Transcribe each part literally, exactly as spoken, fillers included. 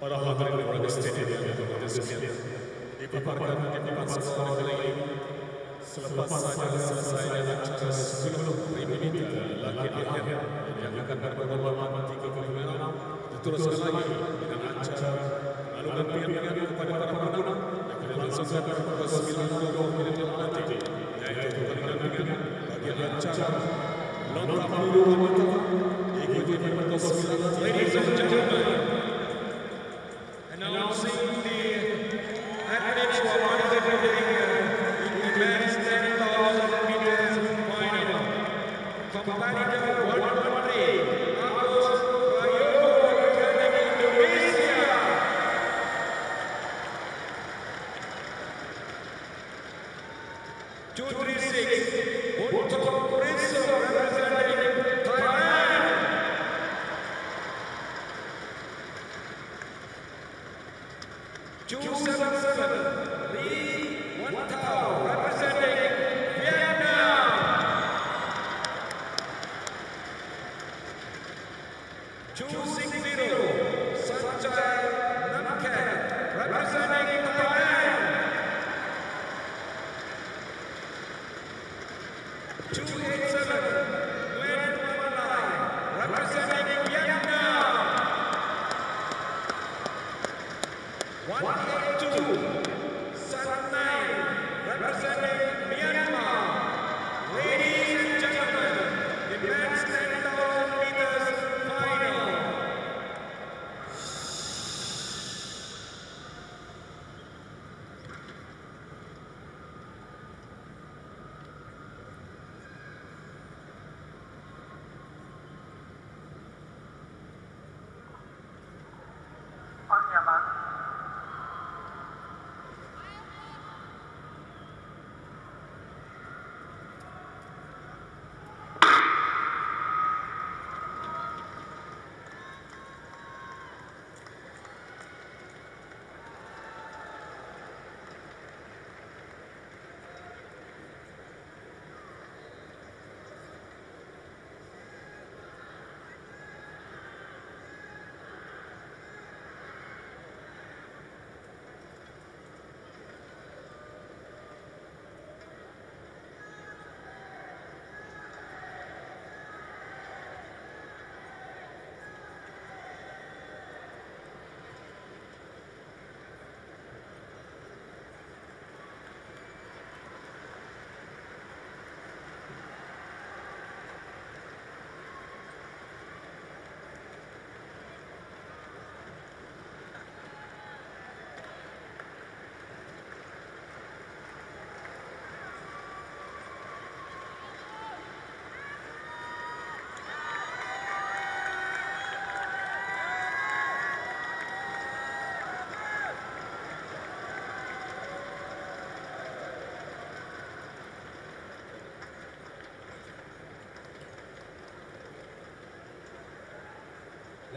para hadirin olahraga stadion yang berbahagia sekalian, dipaparkan di depan sekolah negeri selepas saja selesai acara sepuluh Olimpiade laki akhir yang akan berlangsung tiga puluh lima diteruskan lagi dengan acara alunan piala kepada para pemenang yang akan berlangsung pukul sembilan tiga puluh nanti, yaitu pertandingan bagi acara lontar peluru wanita diikuti pukul sembilan. Ladies and gentlemen, announcing the actual winner. Competitor one one three, Agus Prayogo returning Indonesia. two three six, Untung Prince representing Thailand. two seven seven, Lee Wen Tao representing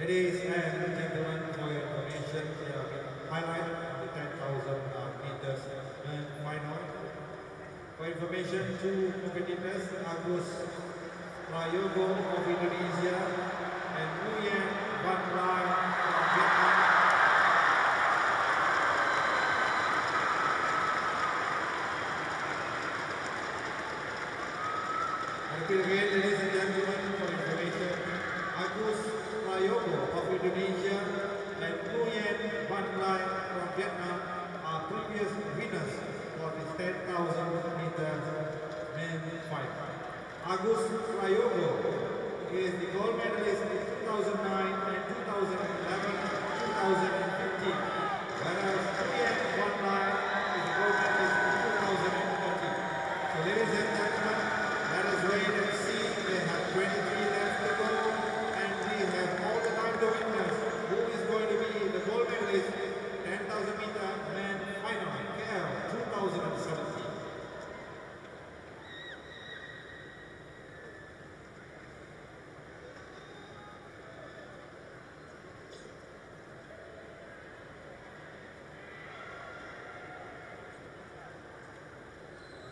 Ladies and gentlemen, for your information, here are the highlights of the ten thousand meters final. For information, two competitors, Agus Prayogo of Indonesia and Nguyen Van Ly of Vietnam. Thank you again, ladies and gentlemen, for information, Agus Prayogo of Indonesia and Nguyen Van Ly from Vietnam are previous winners for the ten thousand meter men's fight. Agus Prayogo is the gold medalist in two thousand nine and two thousand eleven, two thousand fifteen, whereas Nguyen Van Ly is the gold medalist in two thousand fourteen. So ladies and gentlemen, let us wait and see. They have twenty-three laps to go, and we have all the time to witness who is going to be the gold medalist in ten thousand meter men final K L two thousand seventeen.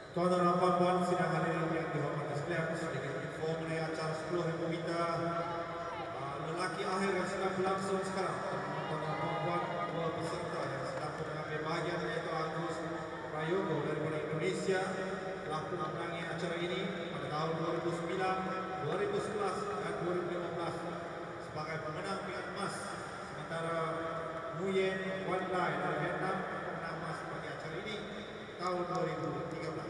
Tuan-tuan dan puan-puan, sidang hari ini yang dihormati sekalian, aku sedikit info mengenai acara sepuluh ribu meter lelaki akhir yang sedang berlangsung sekarang. perempuan kedua peserta yang sedang mengambil bahagian yaitu Agus Prayogo daripada Indonesia telah memenangi acara ini pada tahun dua ribu sembilan, dua ribu sebelas dan dua ribu lima belas sebagai pemenang piala emas, sementara Nguyen Van Ly dari Vietnam pemenang emas pada acara ini tahun dua ribu tiga belas.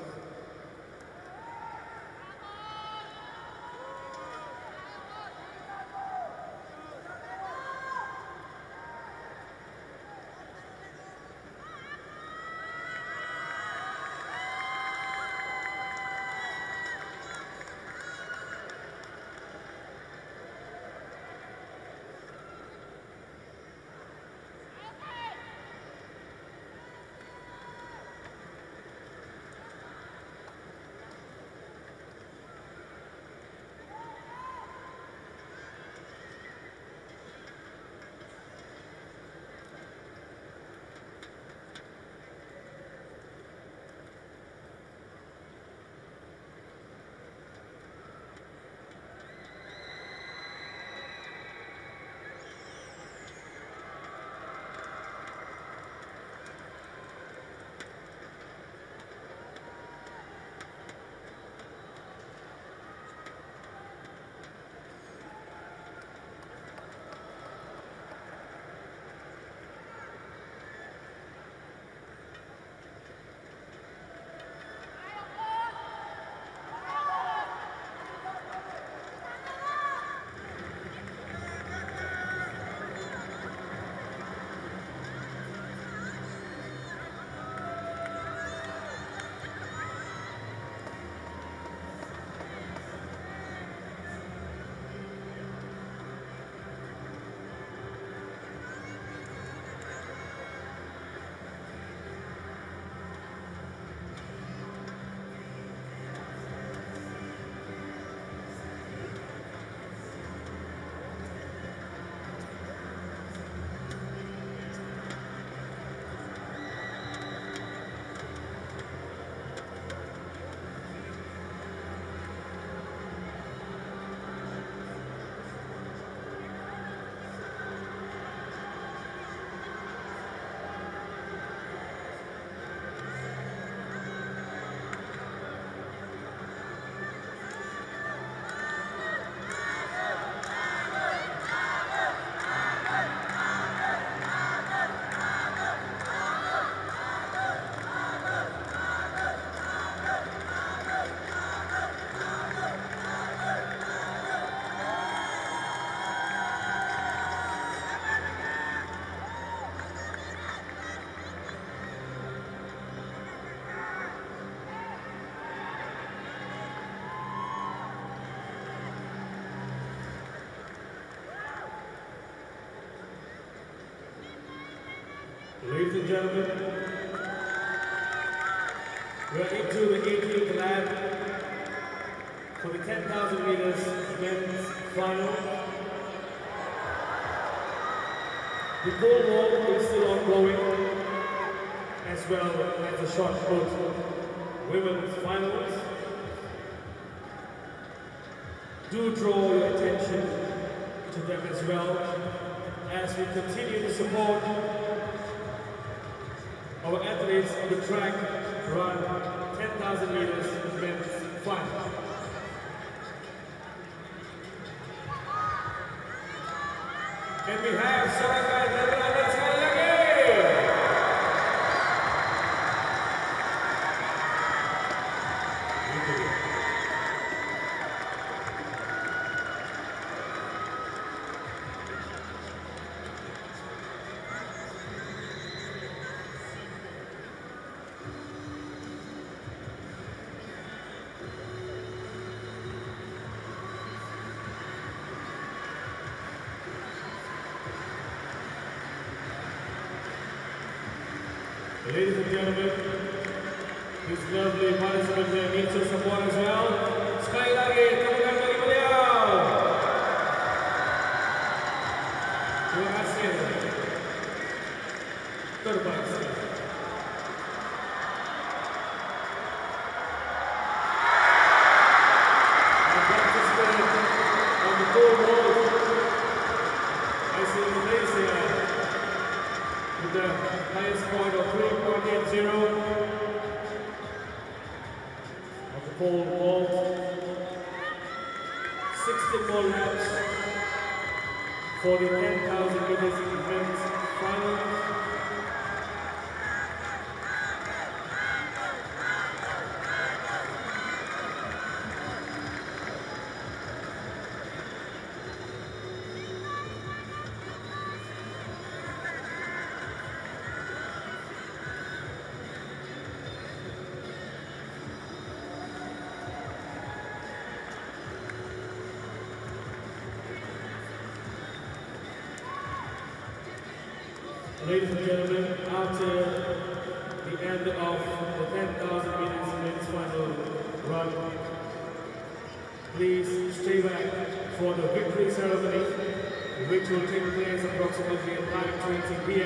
Ladies and gentlemen, we are into the eighteenth lap for the ten thousand meters men's final. The pole vault is still ongoing, as well as the short put women's finals. Do draw your attention to them as well as we continue to support our athletes on the track run ten thousand meters men's final. And we have Sharaka and let's go again! Ladies and gentlemen, this lovely participant here needs your support as well. Sekali lagi, temukan dari beliau. Terima kasih. Terbaik sekali. The participant on the pole vault is Indonesia. four balls, sixty more laps for the ten thousand meters events finals. Ladies and gentlemen, after the end of the ten thousand meters men's final run, please stay back for the victory ceremony, which will take place approximately at nine twenty p m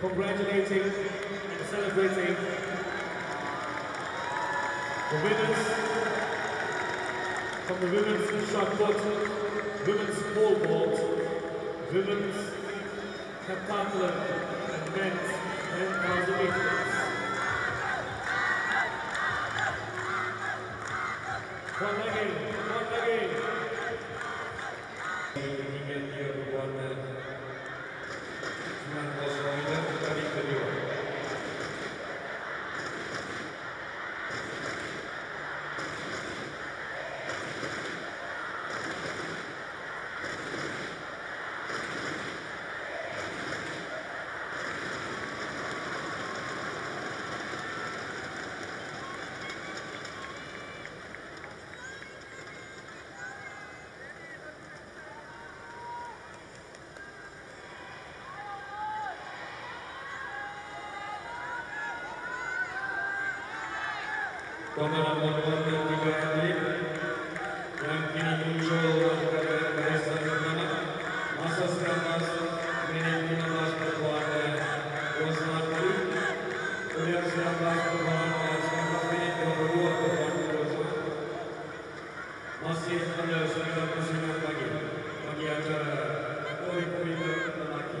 Congratulating and celebrating the winners from the women's shot put, women's pole vault, women's heptathlon, and men's ten thousand meters. One again, one again. Ingin dia berwarna sembilan puluh sembilan dari kedua. Pemenang nomor tiga atlet yang kini muncul dalam keadaan beres dan berwarna masa sekarang menit enam belas berwarna Osman Ali, kemudian sembilan belas berwarna sembilan belas menit dua puluh dua berwarna Osman, masih ada sembilan puluh sembilan lagi bagi acara kategori lelaki.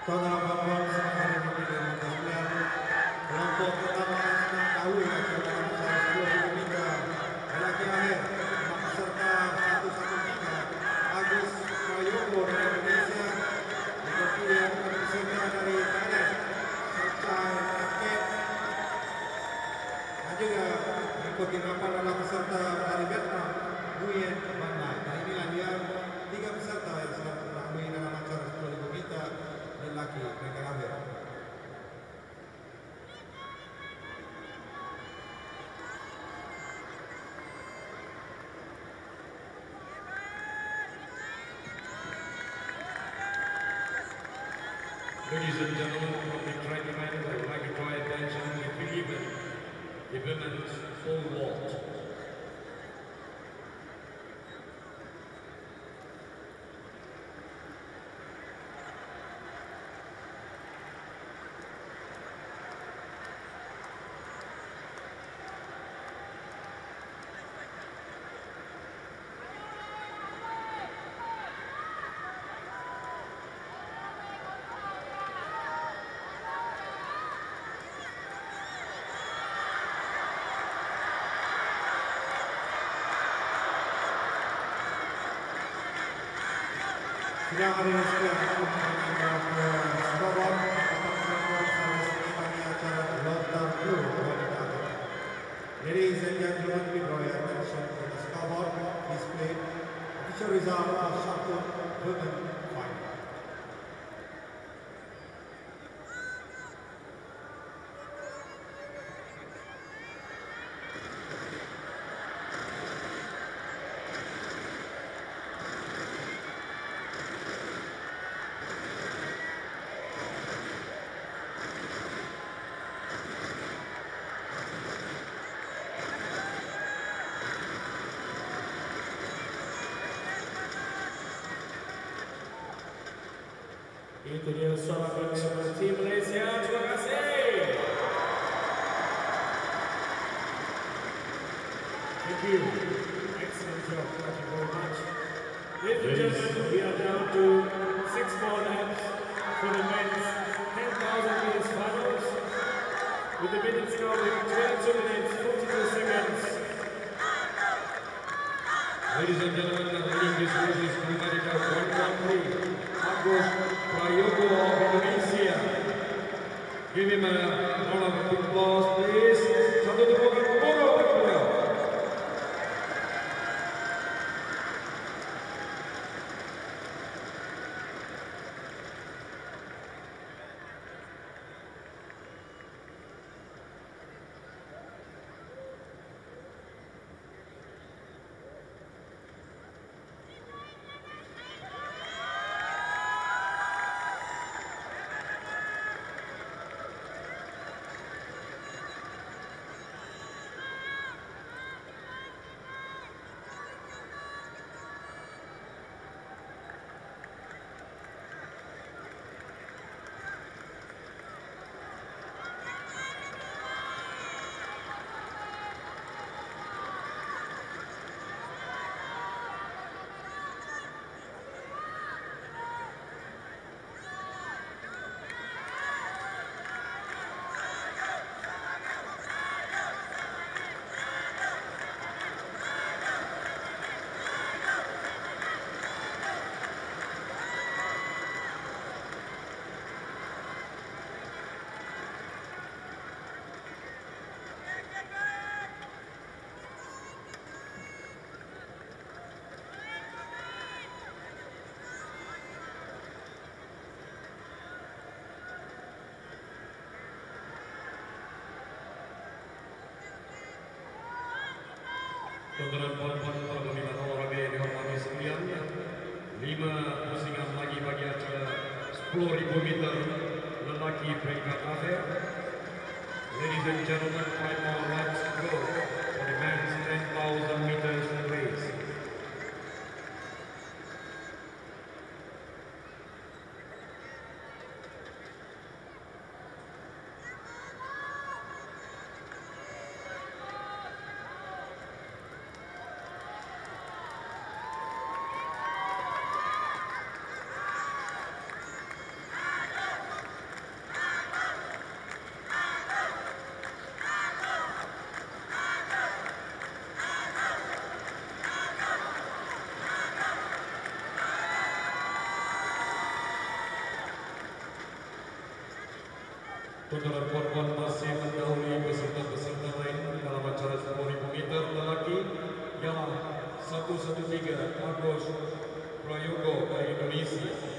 Pengalaman pengalaman sangat menarik. Kelompok pertama senang tahu yang berlaku salah dua ribu tiga. Lelaki akhir serta satu satu tiga Agus Prayogo dari Indonesia, lelaki yang berserta dari K N E S serta atlet. Dan juga mengikuti apa dalam peserta dari Vietnam Nguyen Van Ly. Nah inilah dia tiga peserta yang sedang berlaku dalam acara sepuluh ribu kita. Lelaki mereka ambil. Ladies and gentlemen, on the track event, I would like to draw attention to the women, the women's full vault. Yang ada yang sekian untuk menangkap Skorban atau menangkap salah sekali acara Lothar Blue kepada kita. Jadi saya ingin juga berdoa mention kepada Skorban display official result of Sharaka Women Final. Itu dia suara penyanyi tim Malaysia. Terima kasih. Thank you. Excellent job. Thank you very much. Ladies and gentlemen, we are down to six more laps for the men's ten thousand meters finals. With the minutes counting twelve minutes, forty-two seconds. Ladies and gentlemen, the winning this race is Numerica one one three, Agus Prayogo of Indonesia. Give him a round of applause, please. Satu tepuk tangan. Tuan-tuan, puan-puan, para peminat olahraga yang dihormati sekalian, lima pusingan lagi bagi acara sepuluh ribu meter lelaki peringkat akhir. Ladies and gentlemen, five more laps to go for the men's ten thousand meters race. Tuan-tuan, puan-puan, masih mendahului peserta-peserta lain dalam acara sepuluh ribu meter lelaki ialah satu satu tiga Agus Prayogo dari Indonesia.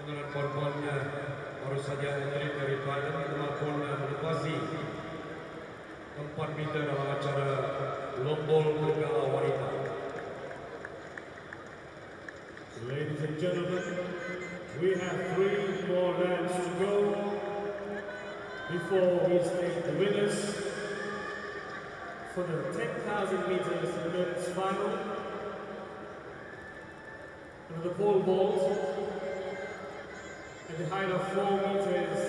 Penerang korbannya baru saja atlet dari Thailand telah pun melewati empat meter dalam acara lombol bergala wanita. Ladies and gentlemen, we have three more laps to go before we state the winners for the ten thousand meters men's final. The pole vault at the height of four meters.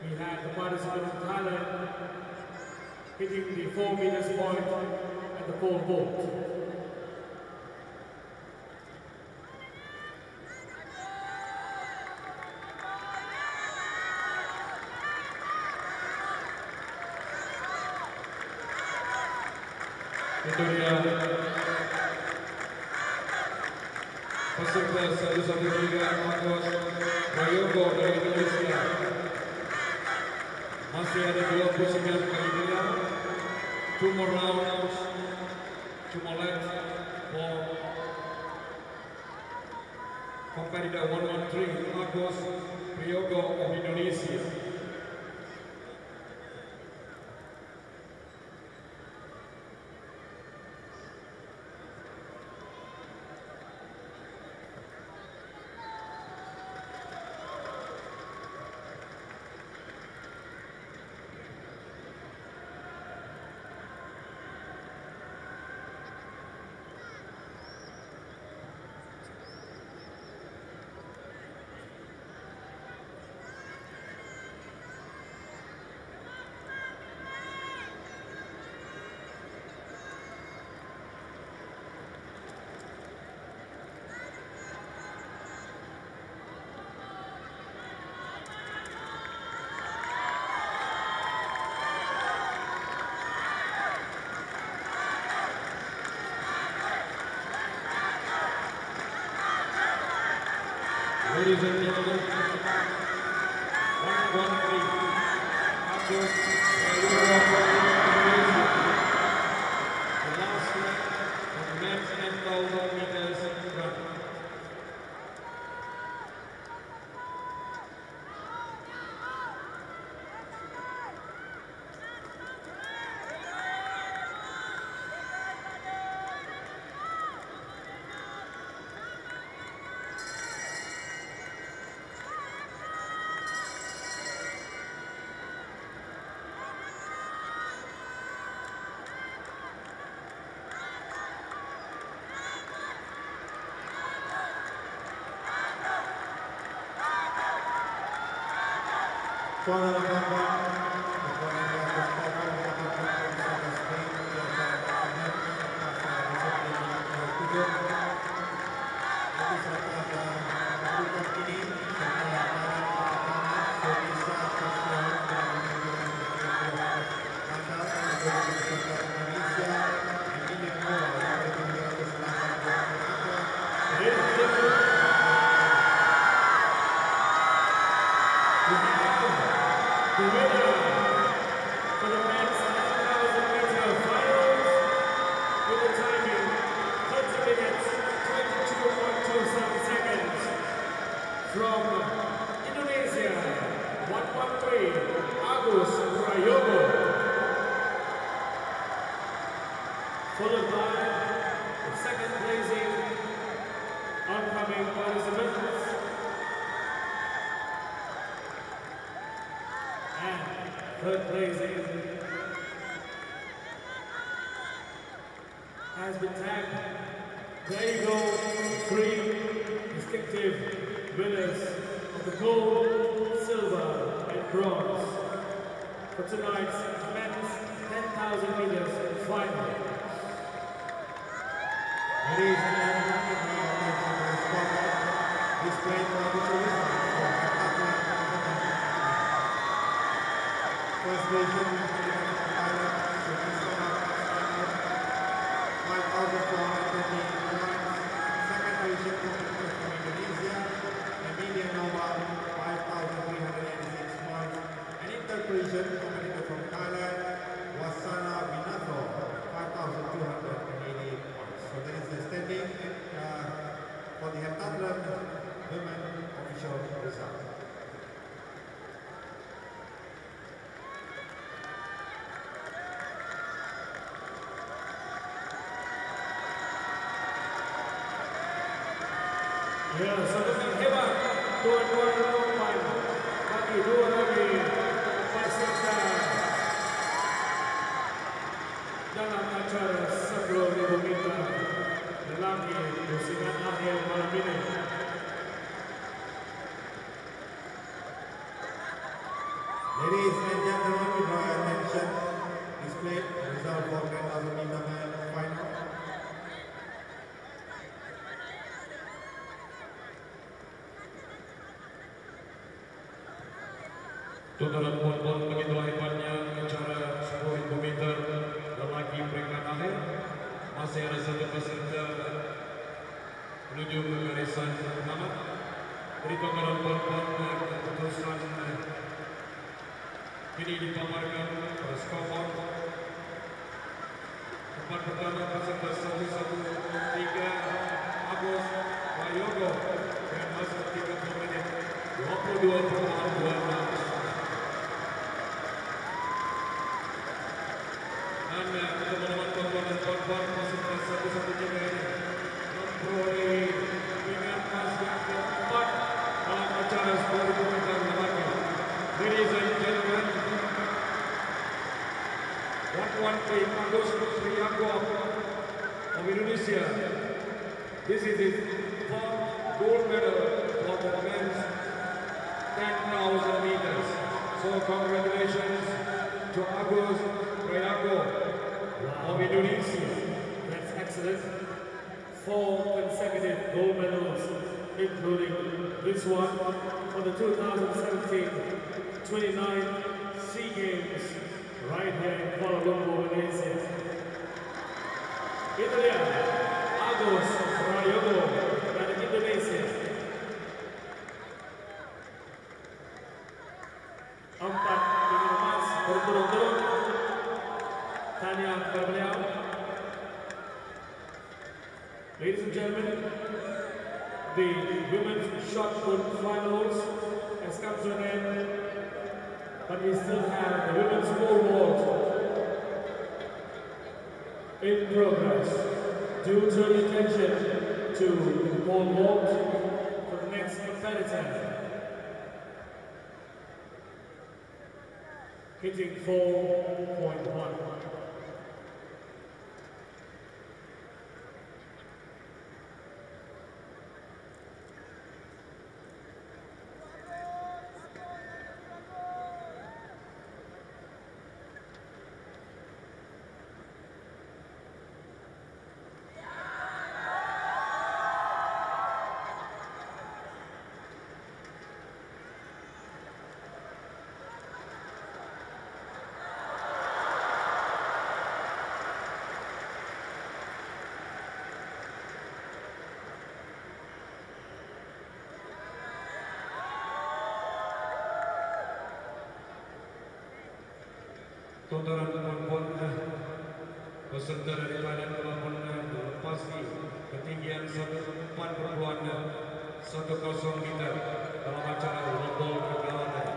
We had the participant from Thailand hitting the four meters point at the pole vault. Itu dia peserta satu ratus tiga belas Agus Prayogo dari Indonesia. Masih ada dua puluh sembilan kali bilang. Two more rounds, two more left for competitor one one three Agus Prayogo of Indonesia. Ladies and gentlemen, the last leg of men's ten thousand meters run. Thank followed by the second placing oncoming participants and third placing has been tagged. There you go, three distinctive winners of the gold, silver and bronze for tonight's men's ten thousand meters final. Ladies and gentlemen, this great competition is for the first nation. Ya, sangat hebat tuan-tuan pemain bagi dua lagi peserta dalam acara sepuluh ribu meter lelaki pusingan akhir malam ini. Ladies and gentlemen, we draw your attention displayed result for ten thousand meter final. Tuan-tuan puan-puan, begitulah hebatnya acara sepuluh ribu meter lelaki peringkat akhir. masih ada satu peserta menuju ke barisan pertama. Berikut kawan-kawan keputusan ini dipaparkan pada skor tempat pertama peserta satu satu tiga Agus Prayogo dengan masa tiga puluh menit dua puluh dua perlahan dua ratus. Dan teman-teman kawan-kawan dan kawan-kawan peserta satu satu tiga ini memperoleh dengan masa keempat dalam acara sepuluh meter namanya. Ladies and gentlemen, one one three Agus Kusriyakov of Indonesia. This is his first gold medal for the men's ten thousand meters. So congratulations to Agus Prayogo of Indonesia. That's excellent. Four consecutive gold medals, including this one for the two thousand seventeen twenty-nine SEA Games right here in Kuala Lumpur, Malaysia. Italia, Agus Prayogo dari Indonesia. Empat medali emas berturut-turut. Tanya Kavliar. Ladies and gentlemen, the women's shot put finals has come to an end. But we still have the women's forward in progress. Do turn attention to forward for the next competitor. Hitting four point one. Tontonan pun peserta dari badan pun melepasi ketinggian satu empat puluh meter dalam acara global kegelaran.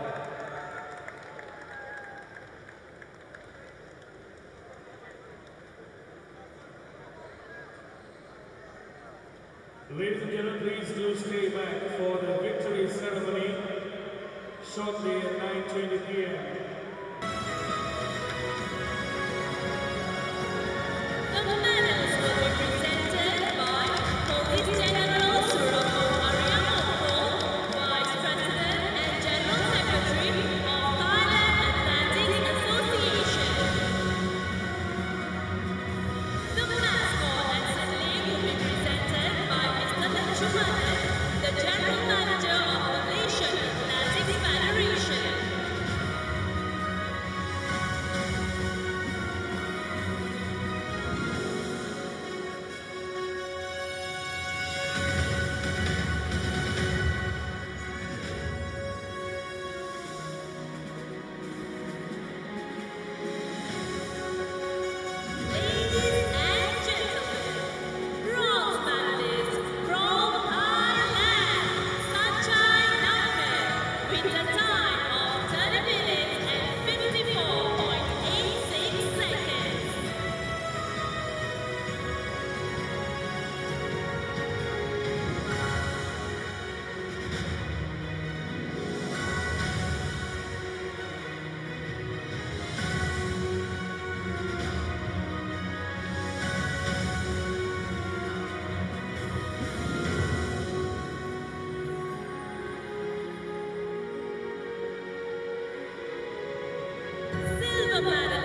Ladies and gentlemen, please do stay back for the victory ceremony shortly at nine twenty p m Bye.